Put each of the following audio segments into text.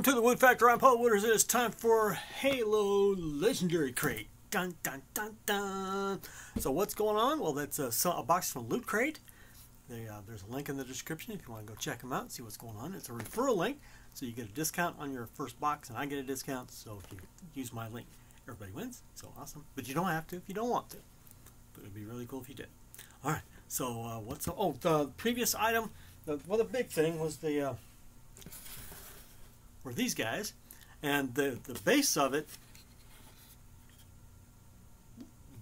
Welcome to the Woot Factor. I'm Paul Wooters. It is time for Halo Legendary Crate. Dun dun dun dun. So what's going on? Well, that's a box from Loot Crate. There's a link in the description if you want to go check them out and see what's going on. It's a referral link, so you get a discount on your first box, and I get a discount. So if you use my link, everybody wins. So awesome. But you don't have to if you don't want to. But it'd be really cool if you did. All right. So the previous item. The big thing was the. Were these guys, and the base of it,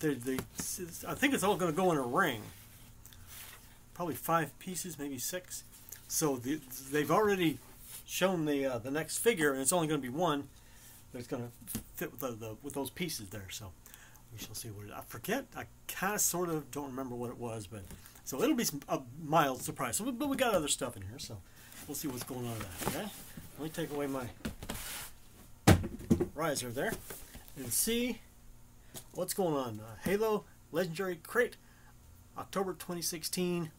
I think it's all going to go in a ring, probably 5 pieces, maybe 6. So they've already shown the next figure, and it's only going to be one that's going to fit with those pieces there. So we shall see what it is. I forget. I kind of sort of don't remember what it was, but so it'll be a mild surprise. So, but we got other stuff in here, so we'll see what's going on with that. Okay. Let me take away my riser there and see what's going on. Halo Legendary Crate, October 2016.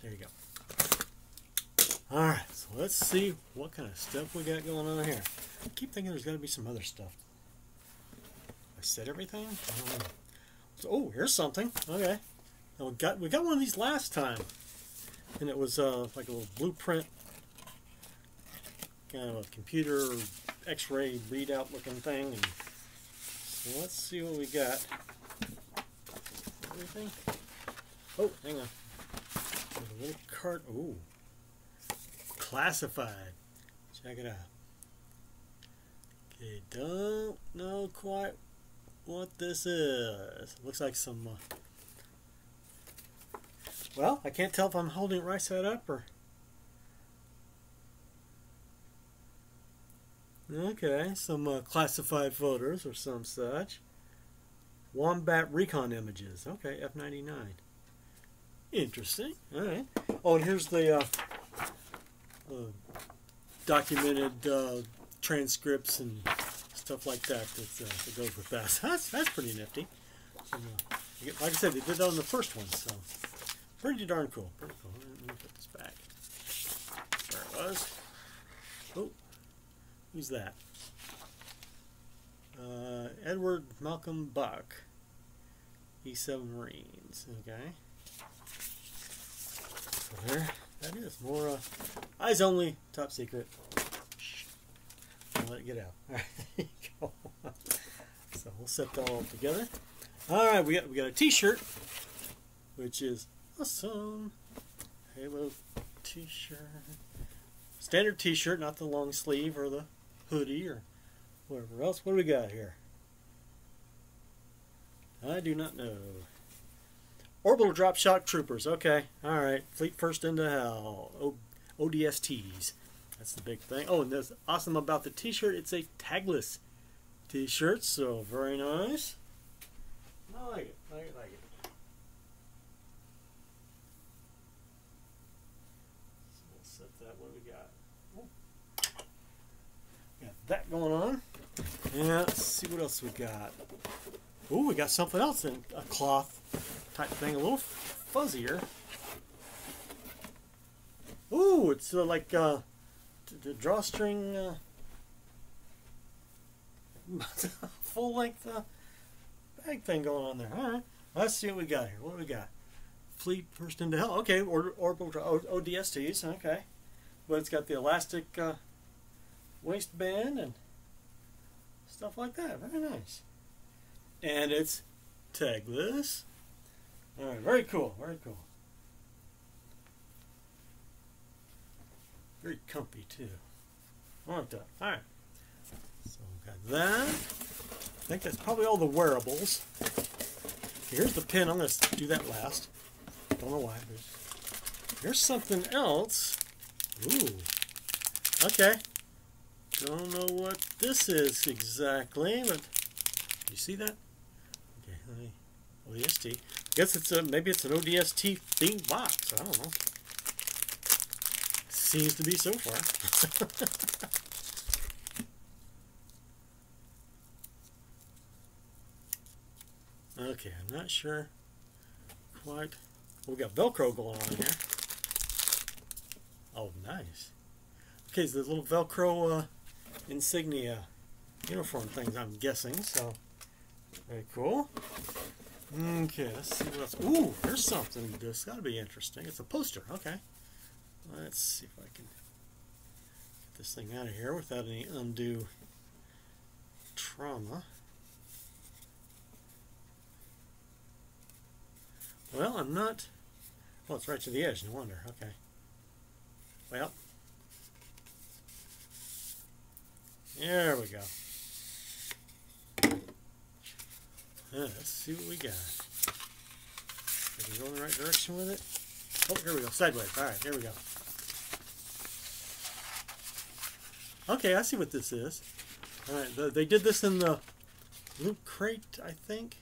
There you go. All right, so let's see what kind of stuff we got going on here. I keep thinking there's got to be some other stuff. I said everything? I don't know. So, oh, here's something. Okay. Now we got one of these last time, and it was like a little blueprint. Kind of a computer x-ray readout looking thing. And so let's see what we got. Anything? Oh, hang on. There's a little card. Oh, classified. Check it out. Okay, don't know quite what this is. Looks like some. Well, I can't tell if I'm holding it right side up or. Okay, some classified photos or some such. Wombat recon images. Okay, F-99. Interesting. All right. Oh, and here's the documented transcripts and stuff like that that goes with that. That's pretty nifty. And, like I said, they did that on the first one, so pretty darn cool. Pretty cool. Let me put this back. There it was. Oh. Who's that? Edward Malcolm Buck, E-7 Marines. Okay. So there, that is more eyes only, top secret. Don't let it get out. All right, there you go. So we'll set that all together. All right, we got a T-shirt, which is awesome. Halo T-shirt, standard T-shirt, not the long sleeve or the hoodie or whatever else. What do we got here? I do not know. Orbital Drop Shock Troopers. Okay. All right. Fleet first into hell. ODSTs. That's the big thing. Oh, and that's awesome about the T-shirt. It's a tagless T-shirt, so very nice. I like it. I like it. So we'll set that. What do we got? That going on. Yeah, let's see what else we got. Ooh, we got something else in a cloth type thing, a little fuzzier. Ooh, it's like the drawstring full length bag thing going on there. All right, let's see what we got here. What do we got? Fleet first into hell. Okay, ODSTs. Okay, but it's got the elastic. Waistband and stuff like that. Very nice. And it's tagless. All right, very cool, very cool. Very comfy, too. I like that. All right. So we got that. I think that's probably all the wearables. Here's the pin. I'm going to do that last. Don't know why. But here's something else. Ooh. Okay. Don't know what this is exactly, but you see that? Okay, let me ODST. I guess it's maybe it's an ODST themed box. I don't know. Seems to be so far. Okay, I'm not sure quite. We got Velcro going on here. Oh, nice. Okay, so the little Velcro. insignia uniform things, I'm guessing. So very cool. Okay, let's see what else. Ooh, there's something. This got to be interesting. It's a poster. Okay, let's see if I can get this thing out of here without any undue trauma. Well, I'm not. Oh, it's right to the edge. No wonder. Okay. Well, there we go. Let's see what we got. Did we go in the right direction with it? Oh, here we go. Sideways. All right, here we go. Okay, I see what this is. All right, they did this in the Loot Crate, I think.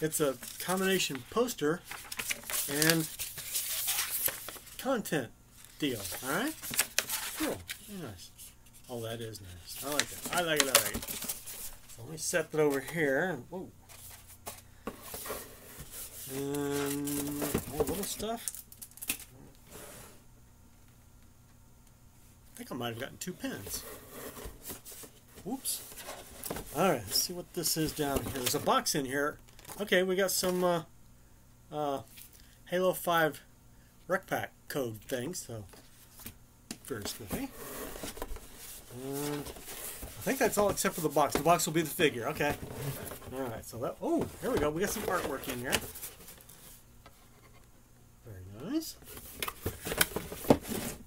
It's a combination poster and content deal. All right? Cool. Very nice. Oh, that is nice. I like that. I like it. I like it. So let me set that over here. Whoa. And more little stuff. I think I might have gotten 2 pins. Whoops. All right, let's see what this is down here. There's a box in here. Okay, we got some Halo 5 rec pack code things. So very spooky. And I think that's all except for the box. The box will be the figure. Okay. All right. So that. Oh, here we go. We got some artwork in here. Very nice.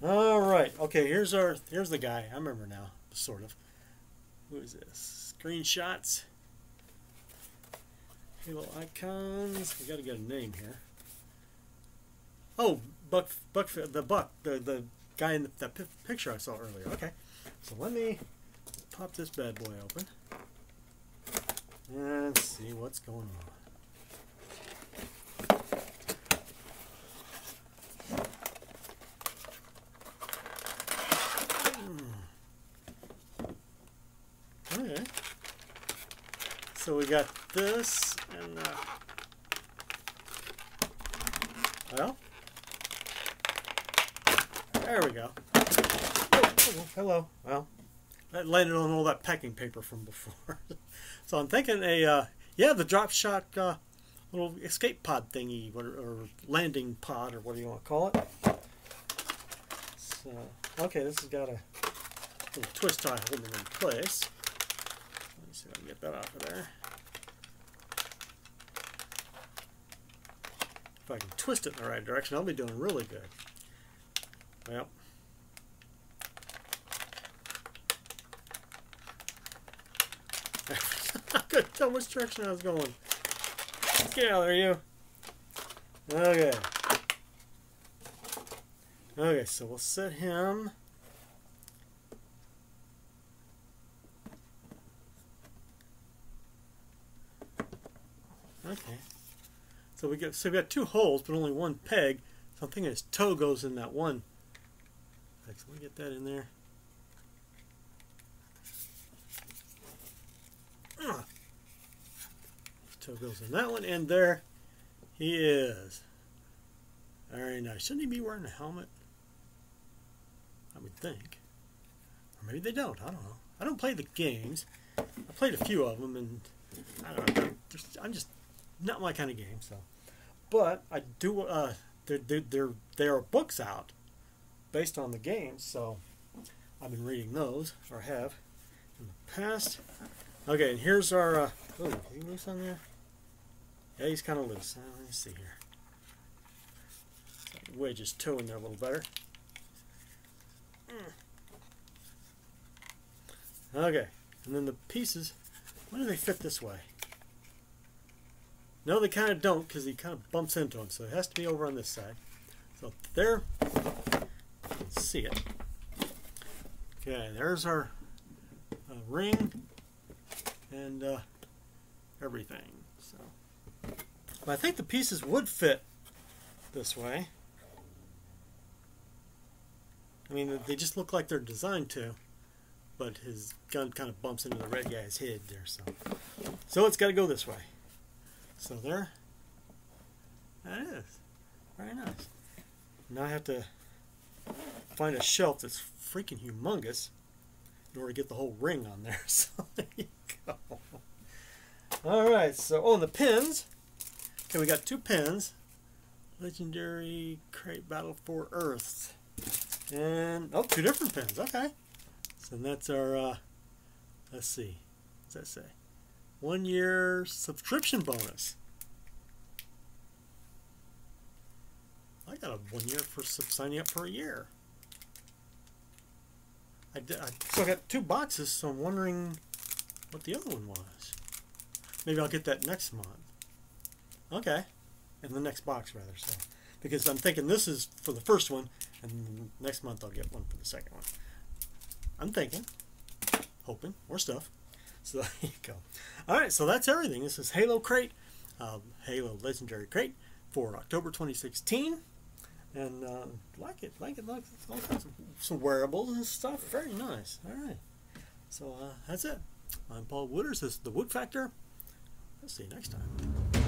All right. Okay. Here's our. Here's the guy. I remember now. Sort of. Who is this? Screenshots. Halo icons. We got to get a name here. Oh, Buck, the guy in that picture I saw earlier. Okay. So let me pop this bad boy open and see what's going on. Okay. So we got this and well, there we go. Hello. Well, that landed on all that packing paper from before. So I'm thinking yeah, the drop shock little escape pod thingy, or landing pod, or what do you want to call it. So, okay, this has got a little twist tie holding it in place. Let me see if I can get that off of there. If I can twist it in the right direction, I'll be doing really good. Well. I couldn't tell which direction I was going. Get out of there, you. Okay. Okay, so we'll set him. Okay. So we got 2 holes, but only 1 peg. So I'm thinking his toe goes in that one. So let me get that in there. Toe goes in that one, and there he is. Very nice. Shouldn't he be wearing a helmet? I would think. Or maybe they don't. I don't know. I don't play the games. I played a few of them, and I don't know. I'm just not my kind of game. So, but I do. There are books out based on the games, so I've been reading those, or have in the past. Okay, and here's our. Oh, is he loose on there? Yeah, he's kind of loose. Let me see here. So I can wedge his toe in there a little better. Okay, and then the pieces. Why do they fit this way? No, they kind of don't, because he kind of bumps into them, so it has to be over on this side. So there, you can see it. Okay, there's our ring and everything. So, well, I think the pieces would fit this way. I mean, they just look like they're designed to, but his gun kind of bumps into the red guy's head there. So it's got to go this way. So there, that is very nice. Now I have to find a shelf that's freaking humongous in order to get the whole ring on there. So there you go. All right. So, oh, and the pins. Okay, we got two pins. Legendary Crate Battle for Earth. And, oh, two different pins. Okay. So that's our, let's see. What does that say? 1 year subscription bonus. I got a 1 year for signing up for a year. So I got two boxes, so I'm wondering what the other one was. Maybe I'll get that next month. Okay. In the next box, rather. So, because I'm thinking this is for the first one, and next month I'll get one for the second one. I'm thinking. Hoping. More stuff. So there you go. Alright, so that's everything. This is Halo Crate. Halo Legendary Crate for October 2016. And like it. All kinds of some wearables and stuff. Very nice. Alright. So that's it. I'm Paul Wooters. This is The Woot Factor. I'll see you next time.